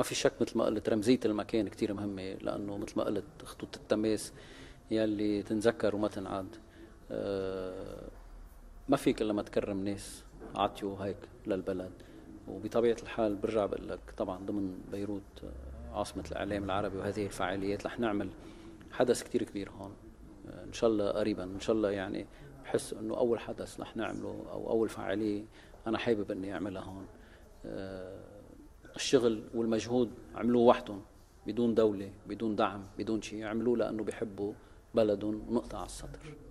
ما في شك مثل ما قلت رمزية المكان كتير مهمة، لأنه مثل ما قلت خطوط التماس يلي تنذكر وما تنعاد. ما فيك إلا ما تكرم ناس عطيوا هيك للبلد. وبطبيعة الحال برجع بقول لك طبعا ضمن بيروت عاصمة الإعلام العربي وهذه الفعاليات رح نعمل حدث كتير كبير هون إن شاء الله قريبا. إن شاء الله يعني بحس إنه أول حدث رح نعمله أو أول فعالية أنا حابب إني أعملها هون. الشغل والمجهود عملوه وحدهم بدون دولة بدون دعم بدون شيء، عملوه لأنه بيحبوا بلدهم ونقطة على السطر.